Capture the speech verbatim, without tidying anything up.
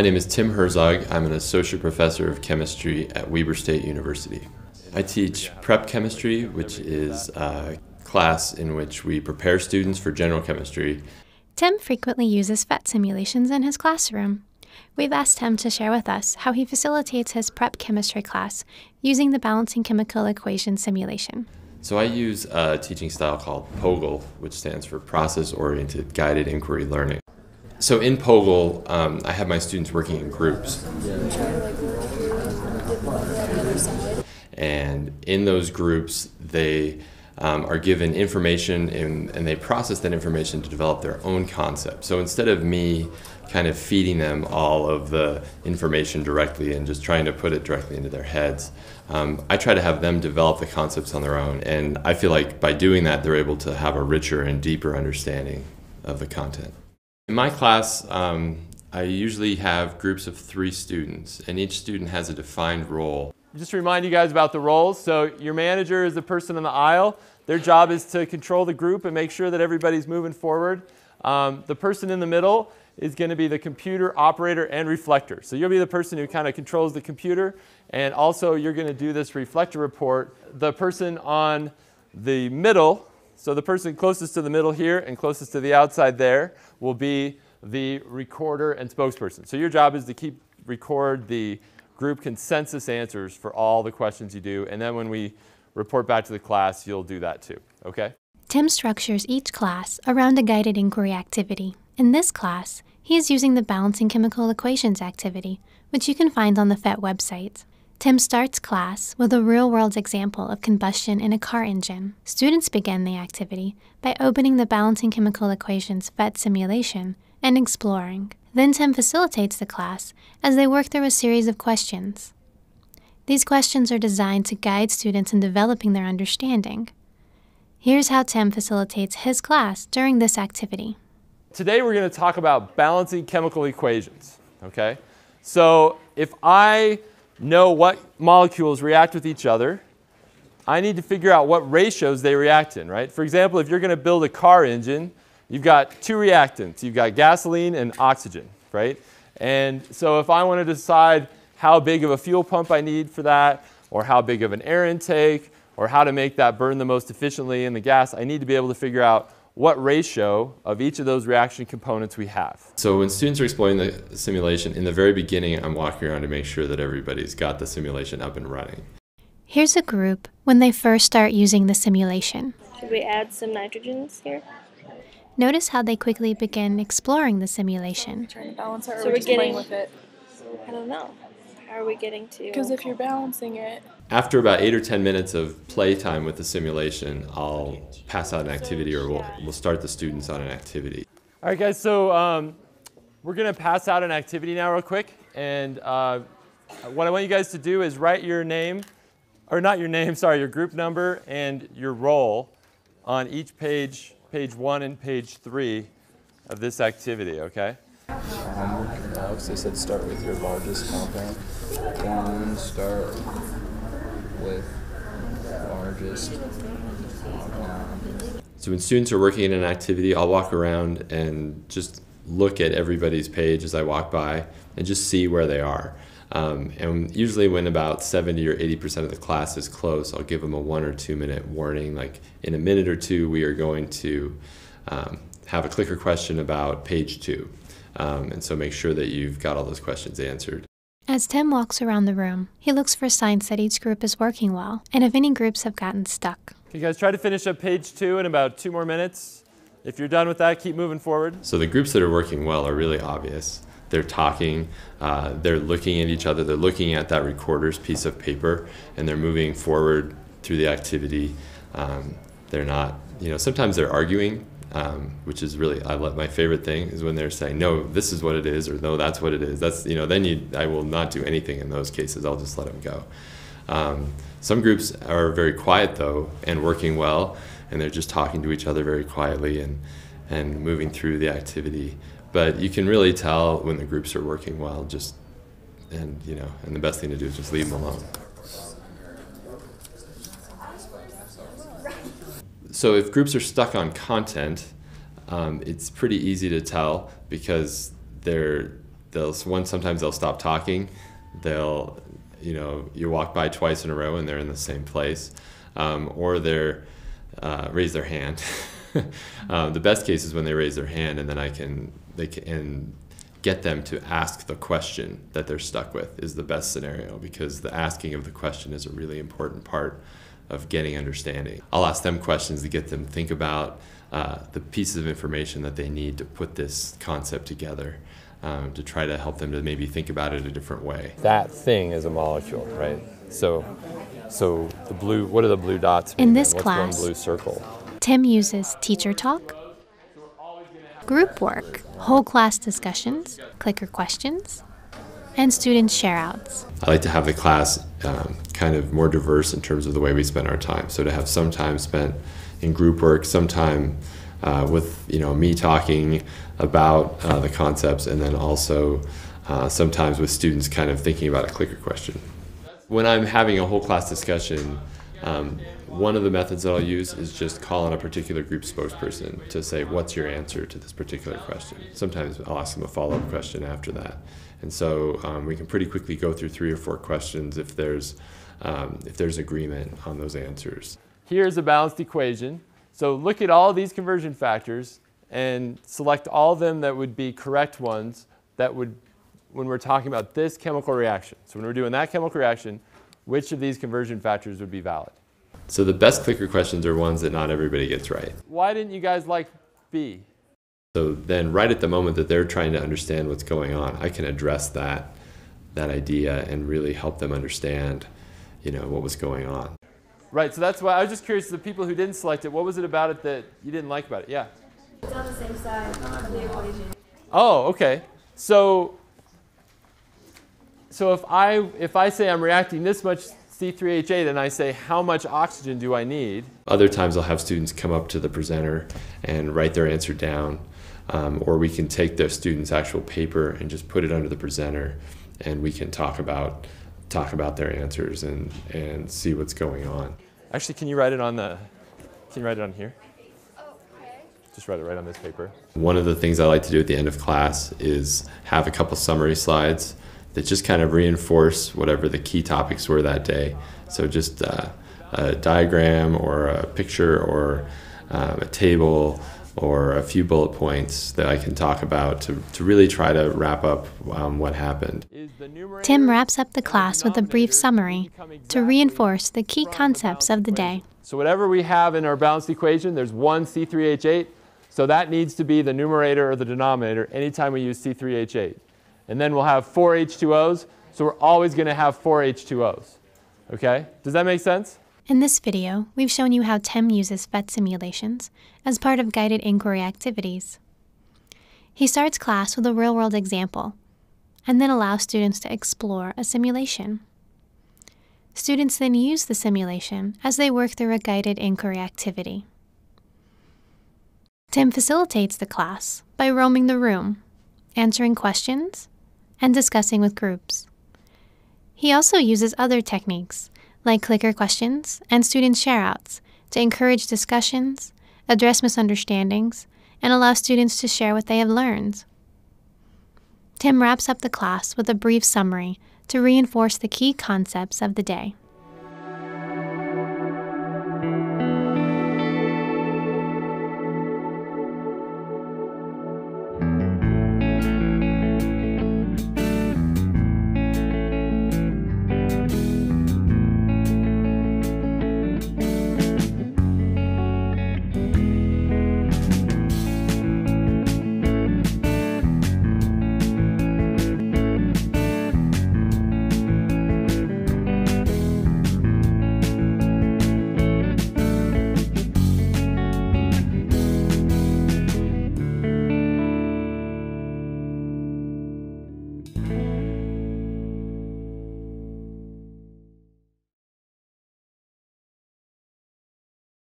My name is Tim Herzog. I'm an associate professor of chemistry at Weber State University. I teach prep chemistry, which is a class in which we prepare students for general chemistry. Tim frequently uses P H E T simulations in his classroom. We've asked him to share with us how he facilitates his prep chemistry class using the Balancing Chemical Equations simulation. So I use a teaching style called POGIL, which stands for Process-Oriented Guided Inquiry Learning. So in POGIL, um, I have my students working in groups. And in those groups, they um, are given information and, and they process that information to develop their own concept. So instead of me kind of feeding them all of the information directly and just trying to put it directly into their heads, um, I try to have them develop the concepts on their own. And I feel like by doing that, they're able to have a richer and deeper understanding of the content. In my class, um, I usually have groups of three students, and each student has a defined role. Just to remind you guys about the roles, so your manager is the person in the aisle. Their job is to control the group and make sure that everybody's moving forward. Um, the person in the middle is going to be the computer operator and reflector. So you'll be the person who kind of controls the computer, and also you're going to do this reflector report. The person on the middle, so the person closest to the middle here and closest to the outside there, will be the recorder and spokesperson. So your job is to keep record the group consensus answers for all the questions you do, and then when we report back to the class, you'll do that too, okay? Tim structures each class around a guided inquiry activity. In this class, he is using the Balancing Chemical Equations activity, which you can find on the P H E T website. Tim starts class with a real-world example of combustion in a car engine. Students begin the activity by opening the Balancing Chemical Equations P H E T simulation and exploring. Then Tim facilitates the class as they work through a series of questions. These questions are designed to guide students in developing their understanding. Here's how Tim facilitates his class during this activity. Today we're going to talk about balancing chemical equations, okay? So if I know what molecules react with each other, I need to figure out what ratios they react in, right? For example, if you're going to build a car engine, you've got two reactants. You've got gasoline and oxygen, right? And so if I want to decide how big of a fuel pump I need for that, or how big of an air intake, or how to make that burn the most efficiently in the gas, I need to be able to figure out what ratio of each of those reaction components we have. So when students are exploring the simulation, in the very beginning, I'm walking around to make sure that everybody's got the simulation up and running. Here's a group when they first start using the simulation. Should we add some nitrogens here? Notice how they quickly begin exploring the simulation. Trying to balance it, or so we're, we're just getting, playing with it. I don't know. How are we getting to? Because if you're balancing it. After about eight or ten minutes of playtime with the simulation, I'll pass out an activity, or we'll we'll start the students on an activity. All right, guys. So um, we're gonna pass out an activity now, real quick. And uh, what I want you guys to do is write your name, or not your name, sorry, your group number and your role on each page. Page one and page three of this activity, okay? Alex, they said start with your largest compound. One, start with largest compound. So when students are working in an activity, I'll walk around and just look at everybody's page as I walk by and just see where they are. Um, and usually when about seventy or eighty percent of the class is close, I'll give them a one or two minute warning, like in a minute or two we are going to um, have a clicker question about page two. Um, and so make sure that you've got all those questions answered. As Tim walks around the room, he looks for signs that each group is working well and if any groups have gotten stuck. Okay, guys, try to finish up page two in about two more minutes. If you're done with that, keep moving forward. So the groups that are working well are really obvious. They're talking, uh, they're looking at each other, they're looking at that recorder's piece of paper, and they're moving forward through the activity. Um, they're not, you know, sometimes they're arguing, um, which is really, I love, my favorite thing is when they're saying, no, this is what it is, or no, that's what it is. That's, you know, then you, I will not do anything in those cases, I'll just let them go. Um, some groups are very quiet though, and working well, and they're just talking to each other very quietly and, and moving through the activity. But you can really tell when the groups are working well, just, and you know, and the best thing to do is just leave them alone. So if groups are stuck on content, um, it's pretty easy to tell because they're they'll one sometimes they'll stop talking. They'll, you know, you walk by twice in a row and they're in the same place, um, or they're uh, raise their hand. um, the best case is when they raise their hand, and then I can they can and get them to ask the question that they're stuck with is the best scenario, because the asking of the question is a really important part of getting understanding. I'll ask them questions to get them to think about uh, the pieces of information that they need to put this concept together, um, to try to help them to maybe think about it a different way. That thing is a molecule, right? So, so the blue, what are the blue dots mean? In this What's class, one blue circle? Tim uses teacher talk, group work, whole class discussions, clicker questions, and student share-outs. I like to have the class um, kind of more diverse in terms of the way we spend our time. So to have some time spent in group work, some time uh, with you know me talking about uh, the concepts, and then also uh, sometimes with students kind of thinking about a clicker question. When I'm having a whole class discussion, um, one of the methods that I'll use is just call on a particular group spokesperson to say, what's your answer to this particular question? Sometimes I'll ask them a follow-up question after that. And so um, we can pretty quickly go through three or four questions if there's, um, if there's agreement on those answers. Here's a balanced equation. So look at all these conversion factors and select all of them that would be correct ones that would, when we're talking about this chemical reaction. So when we're doing that chemical reaction, which of these conversion factors would be valid? So the best clicker questions are ones that not everybody gets right. Why didn't you guys like B? So then right at the moment that they're trying to understand what's going on, I can address that, that idea and really help them understand, you know, what was going on. Right, so that's why I was just curious, the people who didn't select it, what was it about it that you didn't like about it? Yeah. It's on the same side of the equation. Oh, okay. So, so if I, if I say I'm reacting this much C three H eight, and I say, how much oxygen do I need? Other times I'll have students come up to the presenter and write their answer down, um, or we can take their students' actual paper and just put it under the presenter, and we can talk about talk about their answers and and see what's going on. Actually, can you write it on the? Can you write it on here? Just write it right on this paper. One of the things I like to do at the end of class is have a couple summary slides that just kind of reinforce whatever the key topics were that day. So just uh, a diagram or a picture or um, a table or a few bullet points that I can talk about to, to really try to wrap up um, what happened. Tim wraps up the class with a brief summary to reinforce the key concepts of the day. So whatever we have in our balanced equation, there's one C three H eight, so that needs to be the numerator or the denominator anytime we use C three H eight. And then we'll have four H two Os, so we're always going to have four H two Os. Okay? Does that make sense? In this video, we've shown you how Tim uses F E T simulations as part of guided inquiry activities. He starts class with a real-world example, and then allows students to explore a simulation. Students then use the simulation as they work through a guided inquiry activity. Tim facilitates the class by roaming the room, answering questions, and discussing with groups. He also uses other techniques, like clicker questions and student share-outs, to encourage discussions, address misunderstandings, and allow students to share what they have learned. Tim wraps up the class with a brief summary to reinforce the key concepts of the day.